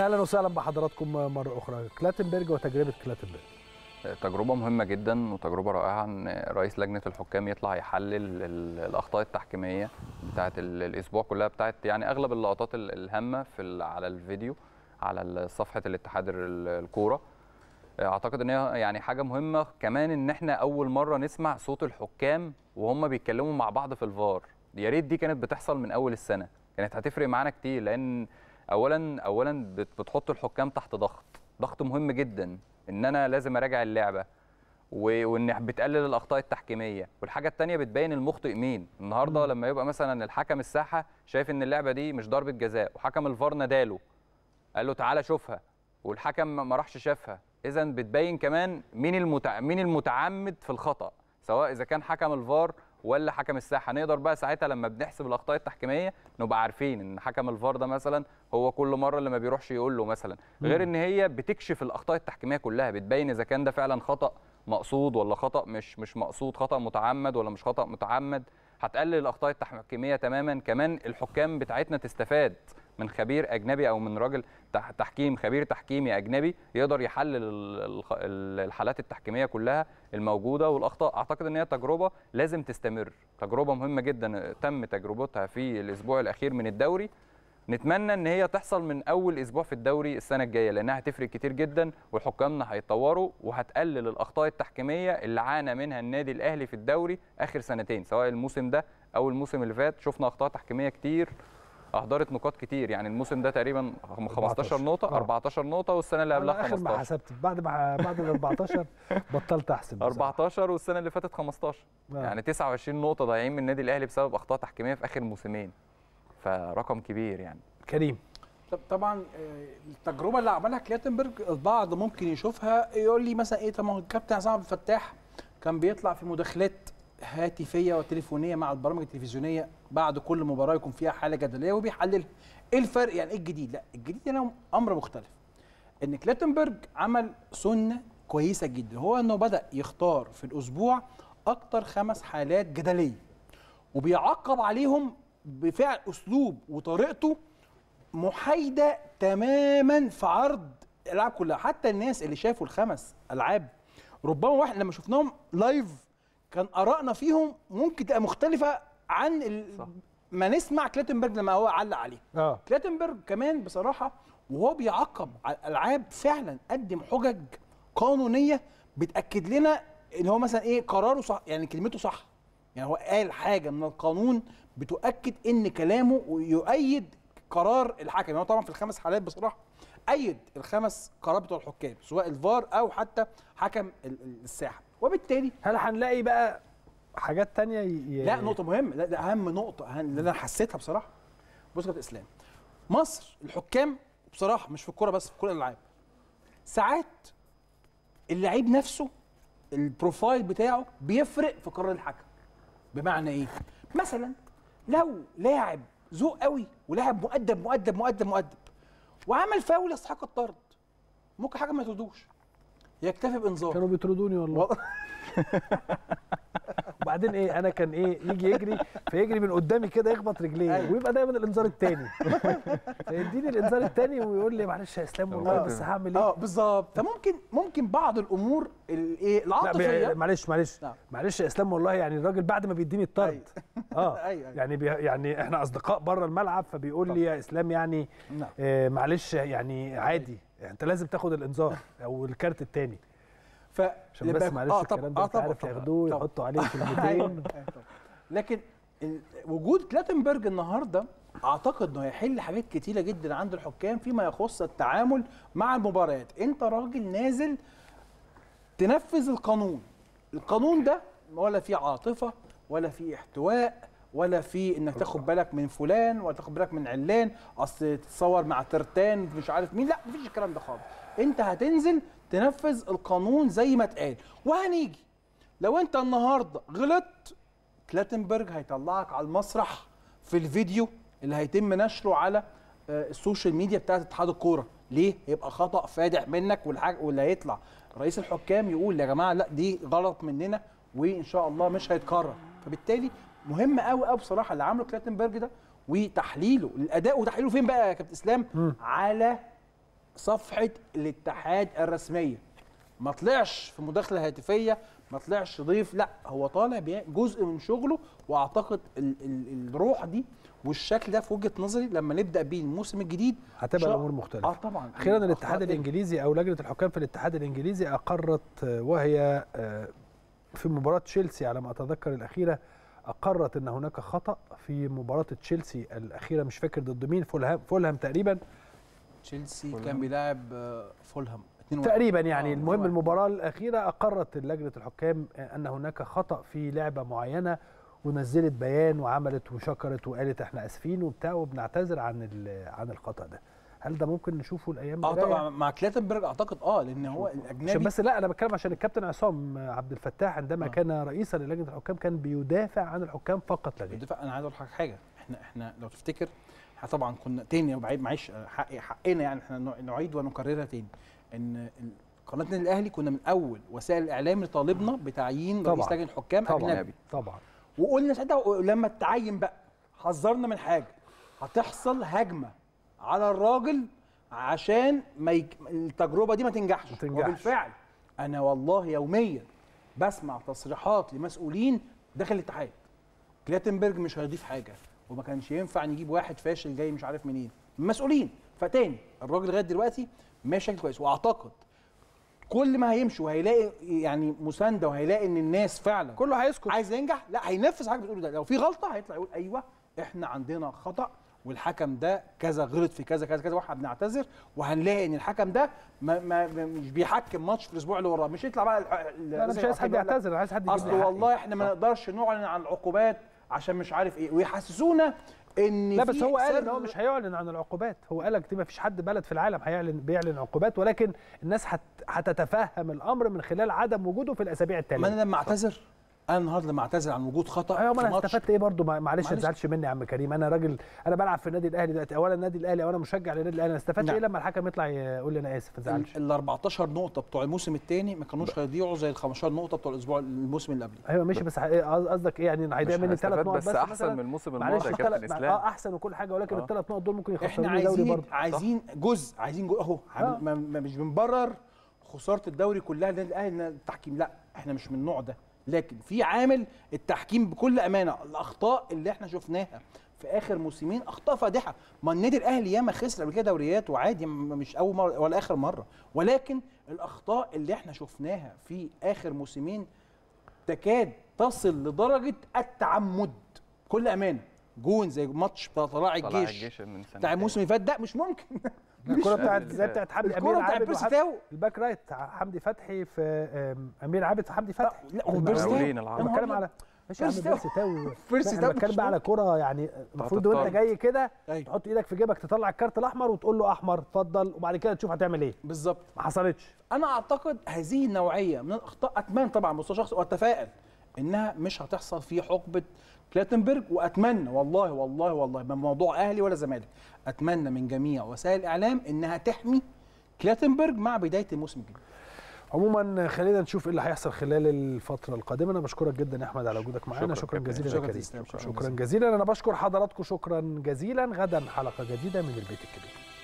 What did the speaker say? اهلا وسهلا بحضراتكم مره اخرى. كلاتنبرغ وتجربه كلاتنبرغ تجربه مهمه جدا وتجربه رائعه، ان رئيس لجنه الحكام يطلع يحلل الاخطاء التحكيميه بتاعه الاسبوع كلها، بتاعه يعني اغلب اللقطات الهامه على الفيديو على صفحه الاتحاد الكوره. اعتقد ان هي يعني حاجه مهمه كمان، ان احنا اول مره نسمع صوت الحكام وهم بيتكلموا مع بعض في الفار. يا ريت دي كانت بتحصل من اول السنه، كانت هتفرق معانا كتير، لان اولا بتحط الحكام تحت ضغط مهم جدا، ان انا لازم اراجع اللعبه وان بتقلل الاخطاء التحكيميه، والحاجه الثانيه بتبين المخطئ مين. النهارده لما يبقى مثلا الحكم الساحه شايف ان اللعبه دي مش ضربه جزاء، وحكم الفار ناداله قال له تعالى شوفها، والحكم ما راحش شافها، اذا بتبين كمان مين المتعمد في الخطا، سواء اذا كان حكم الفار ولا حكم الساحه. نقدر بقى ساعتها لما بنحسب الاخطاء التحكيميه نبقى عارفين ان حكم الفار ده مثلا هو كل مره اللي ما بيروحش يقول له مثلا، غير ان هي بتكشف الاخطاء التحكيميه كلها، بتبين اذا كان ده فعلا خطا مقصود ولا خطا مش مقصود، خطا متعمد ولا مش خطا متعمد. هتقلل الاخطاء التحكيميه تماما. كمان الحكام بتاعتنا تستفاد من خبير اجنبي او من راجل تحكيم، خبير تحكيمي اجنبي يقدر يحلل الحالات التحكيميه كلها الموجوده والاخطاء. اعتقد ان هي تجربه لازم تستمر، تجربه مهمه جدا تم تجربتها في الاسبوع الاخير من الدوري. نتمنى ان هي تحصل من اول اسبوع في الدوري السنه الجايه، لانها هتفرق كتير جدا، وحكامنا هيتطوروا وهتقلل الاخطاء التحكيميه اللي عانى منها النادي الاهلي في الدوري اخر سنتين، سواء الموسم ده او الموسم اللي فات. شفنا اخطاء تحكيميه كتير اهدرت نقاط كتير، يعني الموسم ده تقريبا 15 نقطه 14 نقطه، والسنه اللي قبلها 15. اخر ما حسبت بعد ال 14 بطلت احسب 14، والسنه اللي فاتت 15. يعني 29 نقطه ضايعين من النادي الاهلي بسبب اخطاء تحكيميه في اخر موسمين، فرقم كبير يعني. كريم، طبعا التجربه اللي عملها كلاتنبرغ البعض ممكن يشوفها يقول لي مثلا ايه، طب ما هو الكابتن عصام عبد الفتاح كان بيطلع في مداخلات هاتفيه وتليفونيه مع البرامج التلفزيونيه بعد كل مباراه يكون فيها حاله جدليه وبيحللها. ايه الفرق يعني؟ ايه الجديد؟ لا، الجديد هنا امر مختلف، ان كلاتنبرغ عمل سنه كويسه جدا، هو انه بدا يختار في الاسبوع اكتر 5 حالات جدليه وبيعقب عليهم بفعل اسلوب وطريقته محايده تماما في عرض الالعاب كلها. حتى الناس اللي شافوا ال5 العاب ربما واحد لما شفناهم لايف كان آرائنا فيهم ممكن تبقى مختلفة عن ما نسمع كلاتنبرغ لما هو علق عليه. كلاتنبرغ كمان بصراحة وهو بيعقب على الألعاب فعلا قدم حجج قانونية بتأكد لنا إن هو مثلا إيه قراره صح، يعني كلمته صح، يعني هو قال حاجة من القانون بتؤكد إن كلامه يؤيد قرار الحكم. يعني هو طبعا في ال5 حالات بصراحة أيد ال5 قرارات بتوع الحكام، سواء الفار أو حتى حكم الساحة. وبالتالي هل هنلاقي بقى حاجات تانية؟ لا، نقطة مهمة، لا ده أهم نقطة اللي أنا حسيتها بصراحة. بص يا كابتن إسلام، مصر الحكام بصراحة مش في الكورة بس، في كل الألعاب ساعات اللعيب نفسه البروفايل بتاعه بيفرق في قرار الحكم. بمعنى إيه؟ مثلا لو لاعب ذوق قوي ولاعب مؤدب وعمل فاول يستحق الطرد، ممكن حاجة ما يطردوش، يكتفي بانذار. كانوا بيطردوني والله. وبعدين ايه، انا كان ايه، يجي يجري فيجري من قدامي كده يخبط رجليه. أيوة. ويبقى دايما الانذار الثاني، فيديني الانذار الثاني ويقول لي معلش يا اسلام والله بس هعمل ايه. بالظبط. فممكن بعض الامور الايه العاطفيه، معلش يا اسلام والله، يعني الراجل بعد ما بيديني الطرد يعني احنا اصدقاء بره الملعب، فبيقول لي يا اسلام يعني معلش يعني عادي، يعني انت لازم تاخد الانذار او الكارت الثاني. عشان بس معلش الكلام ده عارف ياخدوه يحطوا عليه كلمتين. لكن وجود كلاتنبرغ النهارده اعتقد انه هيحل حاجات كتيره جدا عند الحكام فيما يخص التعامل مع المباريات. انت راجل نازل تنفذ القانون، القانون ده ولا فيه عاطفه ولا فيه احتواء ولا في انك تاخد بالك من فلان ولا تاخد بالك من علان، اصل تتصور مع ترتان مش عارف مين، لا مفيش الكلام ده خالص. انت هتنزل تنفذ القانون زي ما اتقال. وهنيجي لو انت النهارده غلطت، كلاتنبرغ هيطلعك على المسرح في الفيديو اللي هيتم نشره على السوشيال ميديا بتاعت اتحاد الكوره. ليه؟ يبقى خطا فادح منك، واللي هيطلع رئيس الحكام يقول يا جماعه لا دي غلط مننا وان شاء الله مش هيتكرر. فبالتالي مهم قوي بصراحه اللي عمله كلاتنبرغ ده، وتحليله للاداء وتحليله فين بقى يا كابتن اسلام؟ على صفحه الاتحاد الرسميه، ما طلعش في مداخله هاتفيه، ما طلعش ضيف، لا هو طالع جزء من شغله. واعتقد الروح دي والشكل ده في وجهه نظري لما نبدا بيه الموسم الجديد هتبقى الامور مختلفه. طبعا. اخيرا الاتحاد الانجليزي او لجنه الحكام في الاتحاد الانجليزي اقرت، وهي في مباراه تشيلسي على ما اتذكر الاخيره، اقرت ان هناك خطا في مباراه تشيلسي الاخيره، مش فاكر ضد مين، فولهام تقريبا، تشيلسي كان بيلاعب فولهام تقريبا يعني. المهم المباراة الأخيرة أقرت لجنة الحكام أن هناك خطأ في لعبة معينة، ونزلت بيان وعملت وشكرت وقالت احنا آسفين وبتاع وبنعتذر عن الخطأ ده. هل ده ممكن نشوفه الأيام الجاية؟ طبعا مع كلاتنبرغ أعتقد لأن هو الأجنبي، بس لا أنا بتكلم عشان الكابتن عصام عبد الفتاح عندما كان رئيسا للجنة الحكام كان بيدافع عن الحكام فقط لا غير. أنا عايز أقول لك حاجة، احنا لو تفتكر طبعا كنا تاني وبعيد، معلش حقنا يعني احنا نعيد ونكررها تاني، ان قناه النادي الاهلي كنا من اول وسائل الاعلام طالبنا بتعيين رئيس لجنه الحكام اجنبي. طبعا. وقلنا ساعتها لما اتعين بقى حذرنا من حاجه، هتحصل هجمه على الراجل عشان التجربه دي ما تنجحش. وبالفعل انا والله يوميا بسمع تصريحات لمسؤولين داخل الاتحاد، كلاتنبرغ مش هيضيف حاجه، وما كانش ينفع نجيب واحد فاشل جاي مش عارف منين، مسؤولين. فتاني الراجل لغايه دلوقتي ماشي بشكل كويس، واعتقد كل ما هيمشي وهيلاقي يعني مسانده وهيلاقي ان الناس فعلا كله هيسكت عايز ينجح، لا هينفذ حاجه بتقوله ده، لو في غلطه هيطلع يقول ايوه احنا عندنا خطا والحكم ده كذا غلط في كذا كذا كذا واحنا بنعتذر، وهنلاقي ان الحكم ده مش بيحكم ماتش في الاسبوع اللي وراه، مش يطلع بقى لا مش عايز حد يعتذر، عايز حد يجيب اصل والله احنا ما نقدرش نعلن عن العقوبات عشان مش عارف ايه، ويحسسونا ان لا بس هو قال ان هو مش هيعلن عن العقوبات، هو قال لك ما فيش حد بلد في العالم بيعلن عقوبات، ولكن الناس هتتفهم الامر من خلال عدم وجوده في الاسابيع التاليه. ما انا لما اعتذر، انا النهارده لما اعتذر عن وجود خطا ايوه، انا استفدت ايه برضه؟ معلش ما تزعلش مني يا عم كريم، انا راجل، انا بلعب في النادي الاهلي دلوقتي، اولا النادي الاهلي او انا مشجع للنادي الاهلي، انا استفدت ايه لما الحكم يطلع يقول لي انا اسف؟ ما تزعلش. ال 14 نقطه بتوع الموسم الثاني ما كانوش هيضيعوا زي ال 15 نقطه بتوع الموسم اللي قبله. ايوه ماشي، بس قصدك ايه يعني هيضيع مني 3 نقط بس احسن من الموسم الماضي يا كابتن اسلام. احسن وكل حاجه، ولكن ال3 نقط دول ممكن يخسروا الدوري برضه. احنا عايزين جزء اهو، مش بنبرر خساره الدوري كلها للنادي الاهلي التحكيم، لا احنا مش من النوع ده، لكن في عامل التحكيم بكل امانه، الاخطاء اللي احنا شفناها في اخر موسمين اخطاء فادحه. ما النادي الاهلي ياما خسر قبل كده دوريات وعادي، مش اول مره ولا اخر مره، ولكن الاخطاء اللي احنا شفناها في اخر موسمين تكاد تصل لدرجه التعمد بكل امانه. جون زي ماتش بتاع طلائع الجيش بتاع الموسم اللي فات ده مش ممكن. الكرة بتاعت حمدي امير عابد، الباك رايت حمدي فتحي في امير عابد، حمدي فتحي لا وبيرسيتاوي، انا بتكلم على بيرسيتاوي، بتكلم على كرة يعني المفروض وانت جاي كده تحط ايدك في جيبك تطلع الكارت الاحمر وتقول له احمر اتفضل، وبعد كده تشوف هتعمل ايه بالظبط. ما حصلتش. انا اعتقد هذه النوعيه من الاخطاء، اتمنى طبعا مستوى شخصي واتفائل انها مش هتحصل في حقبه كلاتنبرغ، واتمنى والله والله والله ما موضوع اهلي ولا زمالك، اتمنى من جميع وسائل الاعلام انها تحمي كلاتنبرغ مع بدايه الموسم الجديد. عموما خلينا نشوف ايه اللي هيحصل خلال الفتره القادمه. انا بشكرك جدا يا احمد على وجودك معانا، شكرا جزيلا يا كريم. شكرا جزيلا. انا بشكر حضراتكم، شكرا جزيلا. غدا حلقه جديده من البيت الكبير.